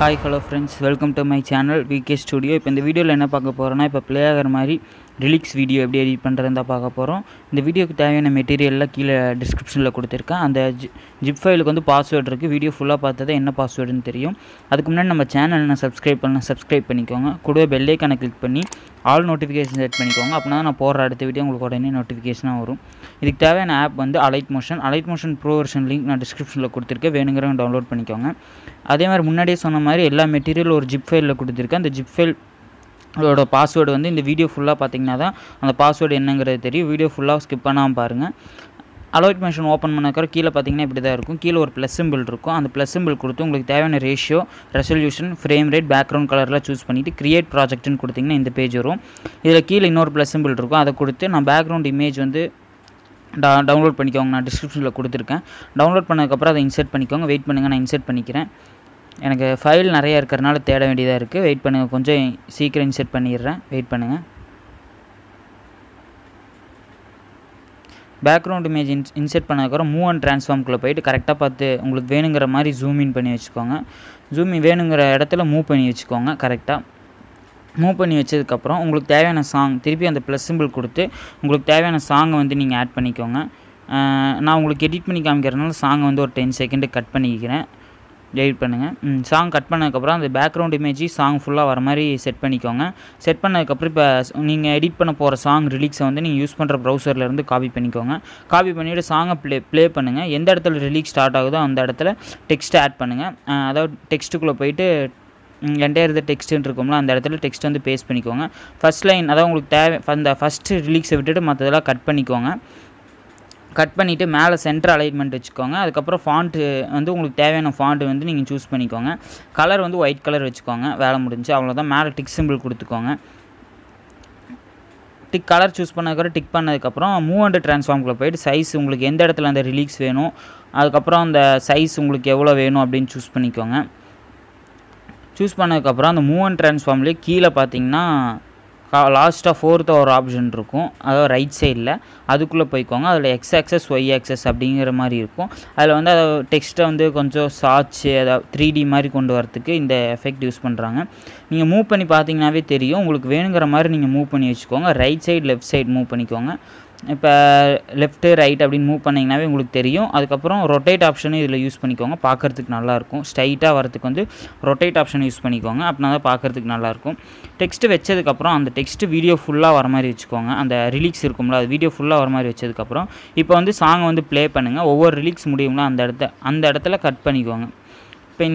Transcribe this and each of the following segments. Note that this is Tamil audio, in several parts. Hi, hello friends, welcome to my channel VK Studio. இப்போ இந்த வீடியோல என்ன பார்க்க போறோம்னா இப்போ ப்ளே ஆகற மாதிரி ரிலிக்ஸ் வீடியோ எப்படி எடிட் பண்றதா பார்க்க போறோம். இந்த வீடியோக்கு தேவையான மெட்டீரியல் எல்லாம் கீழ டிஸ்கிரிப்ஷன்ல கொடுத்திருக்கேன். அந்த ஜிப் ஃபைலுக்கு வந்து பாஸ்வேர்ட் இருக்கு. வீடியோ ஃபுல்லா பார்த்தா என்ன பாஸ்வேர்ட்னு தெரியும். அதுக்கு முன்னாடி நம்ம சேனலை சப்ஸ்கிரைப் பண்ணிக்கோங்க. கூடவே பெல் ஐகானை கிளிக் பண்ணி ஆல் நோட்டிஃபிகேஷன் செட் பண்ணிக்கோங்க. அப்பனா நான் போற அடுத்த வீடியோ உங்களுக்கு உடனே நோட்டிஃபிகேஷனா வரும். இதுக்கு தேவையான ஆப் வந்து Alight Motion pro version link நான் டிஸ்கிரிப்ஷன்ல கொடுத்திருக்கேன். வேணுங்கிறவங்க டவுன்லோட் பண்ணிக்கோங்க. அதே மாதிரி முன்னாடியே சொன்ன மாதிரி எல்லா மெட்டீரியல் ஒரு ஜிப் ஃபைலில் கொடுத்துருக்கேன். அந்த ஜிப் ஃபைலோட பாஸ்வேர்டு வந்து இந்த வீடியோ ஃபுல்லாக பார்த்தீங்கன்னா தான் அந்த பாஸ்வேர்டு என்னங்கிறது தெரியும். வீடியோ ஃபுல்லாக ஸ்கிப் பண்ணாமல் பாருங்கள். அலைட் மோஷன் ஓப்பன் பண்ணக்கற கீழே பார்த்தீங்கன்னா இப்படி தான் இருக்கும். கீழே ஒரு ப்ளஸ் சிம்பிள் இருக்கும். அந்த ப்ளஸ் சிம்பிள் கொடுத்து உங்களுக்கு தேவையான ratio, resolution, frame rate, background கலர்லாம் சூஸ் பண்ணிவிட்டு கிரியேட் ப்ராஜெக்ட்னு கொடுத்திங்கன்னா இந்த பேஜ் வரும். இதில் கீழே இன்னொரு ப்ளஸ் சிம்பிள் இருக்கும். அதை கொடுத்து நான் பேக்ரவுண்ட் இமேஜ் வந்து டவுன்லோட் பண்ணிக்கோங்க. நான் டிஸ்கிரிப்ஷனில் கொடுத்துருக்கேன். டவுன்லோட் பண்ணதுக்கப்புறம் அதை இன்சர்ட் பண்ணிக்கோங்க. வெயிட் பண்ணுங்கள், நான் இன்சர்ட் பண்ணிக்கிறேன். எனக்கு ஃபைல் நிறையா இருக்கிறனால தேட வேண்டியதாக இருக்குது. வெயிட் பண்ணுங்கள், கொஞ்சம் சீக்கிரம் இன்சர்ட் பண்ணிடுறேன். வெயிட் பண்ணுங்கள். பேக்ரவுண்ட் இமேஜ் இன்சர்ட் பண்ணதுக்கப்புறம் மூவ் அண்ட் ட்ரான்ஸ்ஃபார்ம்குள்ளே போயிட்டு கரெக்டாக பார்த்து உங்களுக்கு வேணுங்கிற மாதிரி ஜூம் இன் பண்ணி வச்சுக்கோங்க. ஜூம் இன் வேணுங்கிற இடத்துல மூவ் பண்ணி வச்சுக்கோங்க. கரெக்டாக மூவ் பண்ணி வச்சதுக்கப்புறம் உங்களுக்கு தேவையான சாங் திருப்பி அந்த ப்ளஸ் சிம்பிள் கொடுத்து உங்களுக்கு தேவையான சாங்கை வந்து நீங்கள் ஆட் பண்ணிக்கோங்க. நான் உங்களுக்கு எடிட் பண்ணி காமிக்கிறதுனால சாங்கை வந்து ஒரு 10 செகண்டு கட் பண்ணிக்கிறேன். எடிட் பண்ணுங்கள். சாங் கட் பண்ணதுக்கப்புறம் அந்த பேக்ரவுண்ட் இமேஜ் சாங் ஃபுல்லாக வர மாதிரி செட் பண்ணிக்கோங்க. செட் பண்ணதுக்கப்புறம் இப்போ நீங்கள் எடிட் பண்ண போகிற சாங் ரிலீக்ஸை வந்து நீங்கள் யூஸ் பண்ணுற ப்ரௌசர்லேருந்து காப்பி பண்ணிக்கோங்க. காப்பி பண்ணிவிட்டு சாங்கை ப்ளே பண்ணுங்கள். எந்த இடத்துல ரிலீக்ஸ் ஸ்டார்ட் ஆகுதோ அந்த இடத்துல டெக்ஸ்ட்டு ஆட் பண்ணுங்கள். அதாவது டெக்ஸ்ட்டுக்குள்ளே போயிட்டு என்டையர் இது டெக்ஸ்ட்டுன்னு இருக்கும்ல அந்த இடத்துல டெக்ஸ்ட் வந்து பேஸ்ட் பண்ணிக்கோங்க. ஃபஸ்ட் லைன் அதாவது உங்களுக்கு தேவை அந்த ஃபஸ்ட்டு ரிலீக்ஸை விட்டுட்டு மற்றதெல்லாம் கட் பண்ணிக்கோங்க. கட் பண்ணிவிட்டு மேலே சென்டர் அலைன்மெண்ட் வச்சுக்கோங்க. அதுக்கப்புறம் ஃபாண்ட்டு வந்து உங்களுக்கு தேவையான ஃபாண்ட்டு வந்து நீங்கள் சூஸ் பண்ணிக்கோங்க. கலர் வந்து ஒயிட் கலர் வச்சுக்கோங்க. வேலை முடிஞ்சு அவ்வளோதான். மேலே டிக் சிம்பிள் கொடுத்துக்கோங்க. டிக் கலர் சூஸ் பண்ணதுக்கப்புறம் டிக் பண்ணதுக்கப்புறம் மூவ் அண்ட் ட்ரான்ஸ்ஃபார்ம்குள்ளே போய்ட்டு சைஸ் உங்களுக்கு எந்த இடத்துல அந்த ரிலீக்ஸ் வேணும், அதுக்கப்புறம் அந்த சைஸ் உங்களுக்கு எவ்வளோ வேணும் அப்படின்னு சூஸ் பண்ணிக்கோங்க. சூஸ் பண்ணதுக்கப்புறம் அந்த மூவ் அண்ட் ட்ரான்ஸ்ஃபார்ம்லேயே கீழே பார்த்தீங்கன்னா லாஸ்ட்டாக 4th ஒரு ஆப்ஷன் இருக்கும். அதாவது ரைட் சைடில் அதுக்குள்ளே போய்க்கோங்க. அதில் எக்ஸ் ஆக்சஸ், ஒய் ஆக்சஸ் அப்படிங்கிற மாதிரி இருக்கும். அதில் வந்து அதை டெக்ஸ்ட்டை வந்து கொஞ்சம் சாட்சி அதாவது 3D மாதிரி கொண்டு வரத்துக்கு இந்த எஃபெக்ட் யூஸ் பண்ணுறாங்க. நீங்கள் மூவ் பண்ணி பார்த்தீங்கன்னாவே தெரியும். உங்களுக்கு வேணுங்கிற மாதிரி நீங்கள் மூவ் பண்ணி வச்சுக்கோங்க. Right side left side move பண்ணிக்கோங்க. இப்போ லெஃப்ட்டு ரைட் அப்படின்னு மூவ் பண்ணிங்கன்னாவே உங்களுக்கு தெரியும். அதுக்கப்புறம் ரொட்டேட் ஆப்ஷனும் இதில் யூஸ் பண்ணிக்கோங்க. பார்க்குறதுக்கு நல்லாயிருக்கும். ஸ்ட்ரைட்டாக வரத்துக்கு வந்து ரொட்டேட் ஆப்ஷன் யூஸ் பண்ணிக்கோங்க. அப்படின்னா தான் பார்க்குறதுக்கு நல்லாயிருக்கும். டெக்ஸ்ட்டு வச்சதுக்கப்புறம் அந்த டெக்ஸ்ட்டு வீடியோ ஃபுல்லாக வர மாதிரி வச்சுக்கோங்க. அந்த ரிலீக்ஸ் இருக்கும்ல அது வீடியோ ஃபுல்லாக வர மாதிரி வச்சதுக்கப்புறம் இப்போ வந்து சாங்கை வந்து ப்ளே பண்ணுங்கள். ஒவ்வொரு ரிலீக்ஸ் முடியும்னா அந்த இடத்துல கட் பண்ணிக்கோங்க. இப்போ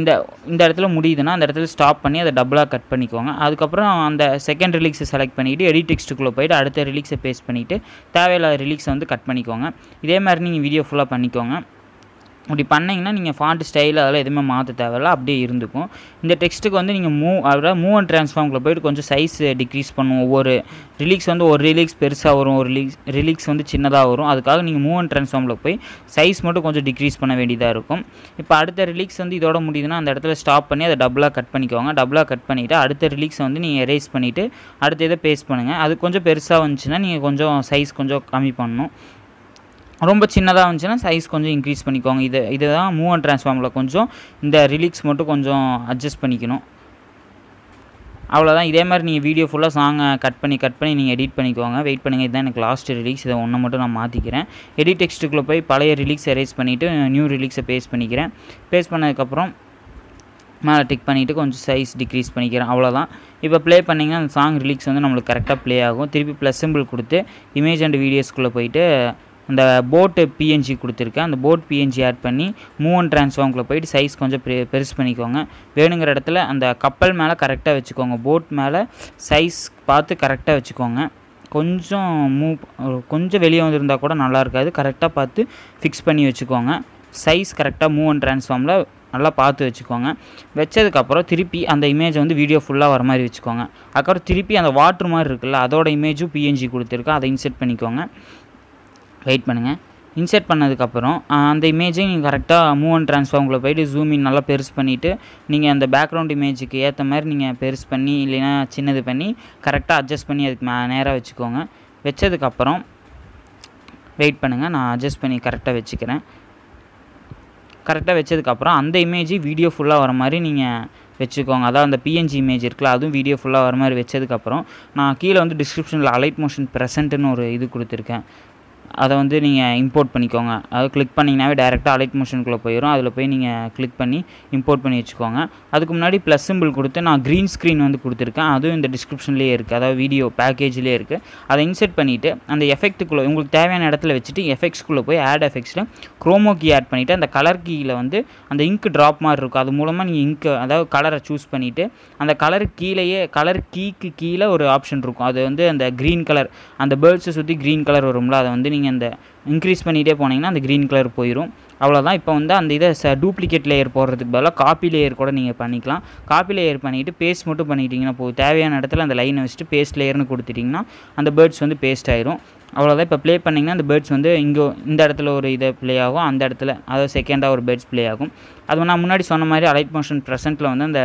இந்த இடத்துல முடியுதுன்னா அந்த இடத்துல ஸ்டாப் பண்ணி அதை டபுளாக கட் பண்ணிக்கோங்க. அதுக்கப்புறம் அந்த செகண்ட் ரிலீக்ஸை செலக்ட் பண்ணிவிட்டு எடிட் டெக்ஸ்ட்டுக்குள்ளே போய்ட்டு அடுத்த ரிலீக்ஸை பேஸ்ட் பண்ணிவிட்டு தேவையில்லாத ரிலீக்ஸை வந்து கட் பண்ணிக்கோங்க. இதே மாதிரி நீங்கள் வீடியோ ஃபுல்லாக பண்ணிக்கோங்க. அப்படி பண்ணிங்கன்னா நீங்கள் ஃபாண்ட் ஸ்டைல் அதெல்லாம் எதுவுமே மாற்ற தேவையில்ல, அப்படியே இருந்துக்கும். இந்த டெக்ஸ்ட்டுக்கு வந்து நீங்கள் மூவ் அண்ட் ட்ரான்ஸ்ஃபார்மில் போய்ட்டு கொஞ்சம் சைஸ் டிக்ரீஸ் பண்ணுவோம். ஒவ்வொரு ரிலீக்ஸ் வந்து ஒரு ரிலீக்ஸ் பெருசாக வரும், ஒரு ரிலீக்ஸ் வந்து சின்னதாக வரும். அதுக்காக நீங்கள் மூவ் அண்ட் ட்ரான்ஸ்ஃபார்மில் போய் சைஸ் மட்டும் கொஞ்சம் டிக்ரீஸ் பண்ண வேண்டியதாக இருக்கும். இப்போ அடுத்த ரிலீக்ஸ் வந்து இதோட முடியுதுன்னா அந்த இடத்துல ஸ்டாப் பண்ணி அதை டபுளாக கட் பண்ணிக்கோங்க. டபுளாக கட் பண்ணிவிட்டு அடுத்த ரிலீக்ஸை வந்து நீங்கள் எரேஸ் பண்ணிவிட்டு அடுத்த இதை பேஸ்ட் பண்ணுங்கள். அது கொஞ்சம் பெருசாக வந்துச்சுன்னா நீங்கள் கொஞ்சம் சைஸ் கொஞ்சம் கம்மி பண்ணணும். ரொம்ப சின்னதாக வந்துச்சுன்னா சைஸ் கொஞ்சம் இன்க்ரீஸ் பண்ணிக்கோங்க. இதை தான் மூவ் அண்ட் ட்ரான்ஸ்ஃபார்மில் கொஞ்சம் இந்த ரிலீக்ஸ் மட்டும் கொஞ்சம் அட்ஜஸ்ட் பண்ணிக்கணும். அவ்வளோதான். இதே மாதிரி நீங்கள் வீடியோ ஃபுல்லாக சாங்கை கட் பண்ணி நீங்கள் எடிட் பண்ணிக்கோங்க. வெயிட் பண்ணுங்கள். இதுதான் எனக்கு லாஸ்ட் ரிலீக்ஸ். இதை ஒன்று மட்டும் நான் மாற்றிக்கிறேன். எடிட் டெக்ஸ்ட்டுக்குள்ளே போய் பழைய ரிலீக்ஸ் எரேஸ் பண்ணிவிட்டு நியூ ரிலீக்ஸை பேஸ்ட் பண்ணிக்கிறேன். பேஸ்ட் பண்ணதுக்கப்புறம் மேலே டிக் பண்ணிவிட்டு கொஞ்சம் சைஸ் டிக்ரீஸ் பண்ணிக்கிறேன். அவ்வளோதான். இப்போ ப்ளே பண்ணிங்கன்னா அந்த சாங் ரிலீக்ஸ் வந்து நம்மளுக்கு கரெக்டாக ப்ளே ஆகும். திருப்பி ப்ளஸ் சிம்பிள் கொடுத்து இமேஜ் அண்ட் வீடியோஸ்குள்ளே போய்ட்டு அந்த போட்டு பிஎன்ஜி கொடுத்துருக்கேன். அந்த போட் பிஎன்ஜி ஆட் பண்ணி மூவ் அண்ட் ட்ரான்ஸ்ஃபார்மில் போய்ட்டு சைஸ் கொஞ்சம் பெருசு பண்ணிக்கோங்க. வேணுங்கிற இடத்துல அந்த கப்பல் மேலே கரெக்டாக வச்சுக்கோங்க. போட் மேலே சைஸ் பார்த்து கரெக்டாக வச்சுக்கோங்க. கொஞ்சம் கொஞ்சம் வெளியே வந்திருந்தால் கூட நல்லா இருக்காது. கரெக்டாக பார்த்து ஃபிக்ஸ் பண்ணி வச்சுக்கோங்க. சைஸ் கரெக்டாக மூவ் அண்ட் ட்ரான்ஸ்ஃபார்மில் நல்லா பார்த்து வச்சுக்கோங்க. வச்சதுக்கப்புறம் திருப்பி அந்த இமேஜ் வந்து வீடியோ ஃபுல்லாக வர மாதிரி வச்சுக்கோங்க. அதுக்கப்புறம் திருப்பி அந்த வாட்ரு மாதிரி இருக்குல்ல அதோட இமேஜும் பிஎன்ஜி கொடுத்துருக்கேன். அதை இன்சர்ட் பண்ணிக்கோங்க. வெயிட் பண்ணுங்கள். இன்சர்ட் பண்ணதுக்கப்புறம் அந்த இமேஜை நீங்கள் கரெக்டாக மூவ் அண்ட் ட்ரான்ஸ்ஃபார்மில் போய்ட்டு ஜூம் இன் நல்லா பெருசு பண்ணிவிட்டு நீங்கள் அந்த பேக்ரவுண்ட் இமேஜுக்கு ஏற்ற மாதிரி நீங்கள் பெருசு பண்ணி இல்லைன்னா சின்னது பண்ணி கரெக்டாக அட்ஜஸ்ட் பண்ணி அதுக்கு நேராக வச்சுக்கோங்க. வச்சதுக்கப்புறம் வெயிட் பண்ணுங்கள், நான் அட்ஜஸ்ட் பண்ணி கரெக்டாக வச்சுக்கிறேன். கரெக்டாக வச்சதுக்கப்புறம் அந்த இமேஜ் வீடியோ ஃபுல்லாக வர மாதிரி நீங்கள் வச்சுக்கோங்க. அதான் அந்த பிஎன்ஜி இமேஜ் இருக்குல்ல, அதுவும் வீடியோ ஃபுல்லாக வர மாதிரி வச்சதுக்கப்புறம் நான் கீழே வந்து டிஸ்கிரிப்ஷனில் அலைட் மோஷன் ப்ரெசென்ட்னு ஒரு இது கொடுத்துருக்கேன், அதை வந்து நீங்கள் இம்போர்ட் பண்ணிக்கோங்க. அதை கிளிக் பண்ணிங்கனாவே டேரெக்டாக அலைட் மோஷனுக்குள்ளே போயிடும். அதில் போய் நீங்கள் கிளிக் பண்ணி இம்போர்ட் பண்ணி வச்சுக்கோங்க. அதுக்கு முன்னாடி ப்ளஸ் சிம்பிள் கொடுத்து நான் க்ரீன் ஸ்க்ரீன் வந்து கொடுத்துருக்கேன், அதுவும் இந்த டிஸ்கிரிப்ஷன்லேயே இருக்குது, அதாவது வீடியோ பேக்கேஜ்லேயே இருக்குது. அதை இன்சர்ட் பண்ணிவிட்டு அந்த எஃபெக்ட்டுக்குள்ளே உங்களுக்கு தேவையான இடத்துல வச்சுட்டு எஃபெக்ட்ஸ்க்குள்ளே போய் ஆட் எஃபெக்ட்ஸில் க்ரோமோ கீ ஆட் பண்ணிவிட்டு அந்த கலர் கீயில் வந்து அந்த இங்க் ட்ராப் மாதிரி இருக்கும், அது மூலமாக நீங்கள் இங்க்கு அதாவது கலரை சூஸ் பண்ணிவிட்டு அந்த கலர் கீழேயே கலர் கீக்கு கீழே ஒரு ஆப்ஷன் இருக்கும், அது வந்து அந்த க்ரீன் கலர், அந்த பேர்ட்ஸை சுற்றி க்ரீன் கலர் வரும்ல, அதை வந்து நீங்கள் அந்த இன்க்ரீஸ் பண்ணிகிட்டே போனீங்கன்னா அந்த க்ரீன் கலர் போயிடும். அவ்வளோதான். இப்போ வந்து அந்த இதை டூப்ளிகேட் லேயர் போடுறதுக்கு பதிலாக காப்பி லேயர் கூட நீங்கள் பண்ணிக்கலாம். காப்பி லேயர் பண்ணிவிட்டு பேஸ்ட் மட்டும் பண்ணிக்கிட்டிங்கன்னா போதும். தேவையான இடத்துல அந்த லைனை வச்சுட்டு பேஸ்ட் லேயர்னு கொடுத்துட்டிங்கன்னா அந்த பேர்ட்ஸ் வந்து பேஸ்ட் ஆயிரும். அவ்வளோதான். இப்போ ப்ளே பண்ணிங்கன்னா அந்த பேர்ட்ஸ் வந்து இங்கே இந்த இடத்துல ஒரு இதை ப்ளே ஆகும், அந்த இடத்துல அதாவது செகண்டாக ஒரு பேர்ட்ஸ் ப்ளே ஆகும். அது நான் முன்னாடி சொன்ன மாதிரி அலைட் மோஷன் ப்ரெசென்ட்டில் வந்து அந்த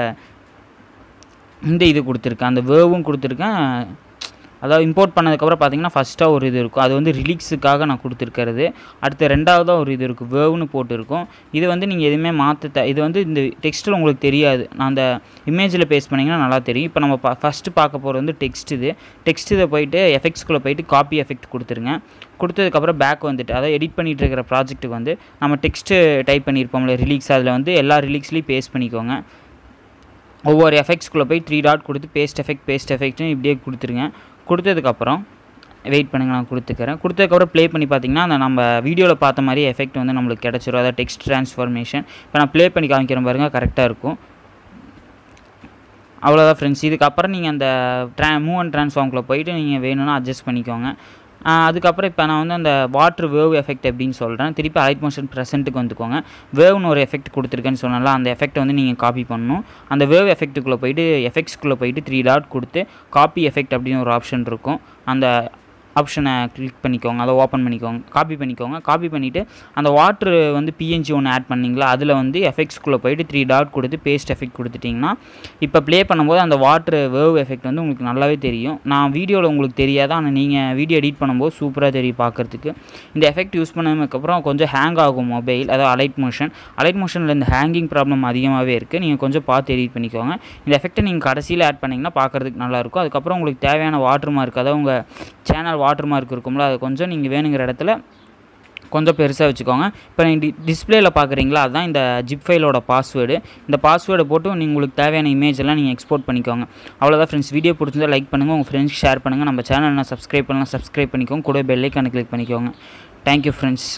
இந்த இது கொடுத்துருக்கேன், அந்த வேவும் கொடுத்துருக்கேன். அதாவது இம்போர்ட் பண்ணதுக்கப்புறம் பார்த்தீங்கன்னா ஃபஸ்ட்டாக ஒரு இது இருக்கும், அது வந்து ரிலீக்ஸுக்காக நான் கொடுத்துருக்கிறது. அடுத்து ரெண்டாவதாக ஒரு இது இருக்கும், வேவ்னு போட்டிருக்கும். இது வந்து நீங்கள் எதுவுமே மாற்ற, இது வந்து இந்த டெக்ஸ்ட்டில் உங்களுக்கு தெரியாது, நான் அந்த இமேஜில் பேஸ்ட் பண்ணிங்கன்னா நல்லா தெரியும். இப்போ நம்ம ஃபஸ்ட்டு பார்க்க போகிறது வந்து டெக்ஸ்ட். இது டெக்ஸ்ட் இதை போயிட்டு எஃபெக்ட்ஸ்குள்ளே போயிட்டு காப்பி எஃபெக்ட் கொடுத்துருங்க. கொடுத்ததுக்கப்புறம் பேக் வந்துட்டு அதாவது எடிட் பண்ணிகிட்டு இருக்கிற ப்ராஜெக்ட்டுக்கு வந்து நம்ம டெக்ஸ்ட்டு டைப் பண்ணியிருப்போம்ல ரிலீக்ஸ், அதில் வந்து எல்லா ரிலீக்ஸ்லேயும் பேஸ்ட் பண்ணிக்கோங்க. ஒவ்வொரு எஃபெக்ட்ஸ்குள்ளே போய் 3 டாட் கொடுத்து பேஸ்ட் எஃபெக்ட் பேஸ்ட் எஃபெக்ட்னு இப்படியே கொடுத்துருங்க. கொடுத்ததுக்கப்புறம் வெயிட் பண்ணுங்கள், நான் கொடுத்துக்கிறேன். கொடுத்ததுக்கப்புறம் ப்ளே பண்ணி பார்த்தீங்கன்னா அந்த நம்ம வீடியோவில் பார்த்த மாதிரி எஃபெக்ட் வந்து நம்மளுக்கு கிடச்சிரும், அதாவது டெக்ஸ்ட் ட்ரான்ஸ்ஃபார்மேஷன். இப்போ நான் ப்ளே பண்ணி காமிக்கிறேன் பாருங்கள், கரெக்டாக இருக்கும். அவ்வளோதான் ஃப்ரெண்ட்ஸ். இதுக்கப்புறம் நீங்கள் அந்த மூவ் அண்ட் ட்ரான்ஸ்ஃபார்முக்குள்ளே போயிட்டு நீங்கள் வேணும்னா அட்ஜஸ்ட் பண்ணிக்கோங்க. அதுக்கப்புறம் இப்போ நான் வந்து அந்த வாட்ரு வேவ் எஃபெக்ட் அப்படின்னு சொல்கிறேன். திருப்பி அலைட் மோஷன் ப்ரெசென்ட்டுக்கு வந்துக்கோங்க. வேவ்னு ஒரு எஃபெக்ட் கொடுத்துருக்கேன்னு சொன்னால அந்த எஃபெக்ட் வந்து நீங்கள் காப்பி பண்ணணும். அந்த வேவ் எஃபெக்ட்டுக்குள்ளே போயிட்டு எஃபெக்ட்ஸ்க்குள்ளே போயிட்டு 3 டாட் கொடுத்து காப்பி எஃபெக்ட் அப்படின்னு ஒரு ஆப்ஷன் இருக்கும், அந்த ஆப்ஷனை கிளிக் பண்ணிக்கோங்க, அதை ஓப்பன் பண்ணிக்கோங்க, காப்பி பண்ணிக்கோங்க. காப்பி பண்ணிவிட்டு அந்த வாட்ரு வந்து பிஎன்ஜி ஒன்று ஆட் பண்ணிங்களா, அதில் வந்து எஃபெக்ட்ஸ்குள்ளே போயிட்டு 3 டாட் கொடுத்து பேஸ்ட் எஃபெக்ட் கொடுத்துட்டிங்கன்னா இப்போ ப்ளே பண்ணும்போது அந்த வாட்ரு வேவ் எஃபெக்ட் வந்து உங்களுக்கு நல்லாவே தெரியும். நான் வீடியோவில் உங்களுக்கு தெரியாது, ஆனால் நீங்கள் வீடியோ எடிட் பண்ணும்போது சூப்பராக தெரியும் பார்க்குறதுக்கு. இந்த எஃபெக்ட் யூஸ் பண்ணதுக்கப்புறம் கொஞ்சம் ஹேங் ஆகும் மொபைல், அதாவது அலைட் மோஷனில் இந்த ஹேங்கிங் ப்ராப்ளம் அதிகமாகவே இருக்குது. நீங்கள் கொஞ்சம் பார்த்து எடிட் பண்ணிக்கோங்க. இந்த எஃபெக்ட்டை நீங்கள் கடைசியில் ஆட் பண்ணிங்கன்னா பார்க்குறதுக்கு நல்லாயிருக்கும். அதுக்கப்புறம் உங்களுக்கு தேவையான வாட்ரு மார்க், அதாவது உங்கள் சேனல் வாட்டர் மார்க் இருக்கும்ல, அது கொஞ்சம் நீங்கள் வேணுங்கிற இடத்துல கொஞ்சம் பெருசாக வச்சுக்கோங்க. இப்போ நீங்கள் டிஸ்பிளேயில் பார்க்குறீங்களா, அதுதான் இந்த ஜிப் ஃபைலோட பாஸ்வேர்டு. இந்த பாஸ்வேர்டை போட்டு நீங்கள் உங்களுக்கு தேவையான இமேஜெல்லாம் நீங்கள் எக்ஸ்போர்ட் பண்ணிக்கோங்க. அவ்வளோதான் ஃப்ரெண்ட்ஸ். வீடியோ பிடிச்சிருந்தால் லைக் பண்ணுங்கள், உங்கள் ஃப்ரெண்ட்ஸ்க்கு ஷேர் பண்ணுங்கள். நம்ம சேனல் நான் சப்ஸ்கிரைப் பண்ணலாம், சப்ஸ்கிரைப் பண்ணிக்கோங்க, கூட பெல் ஐக்கானை கிளிக் பண்ணிக்கோங்க. Thank you friends.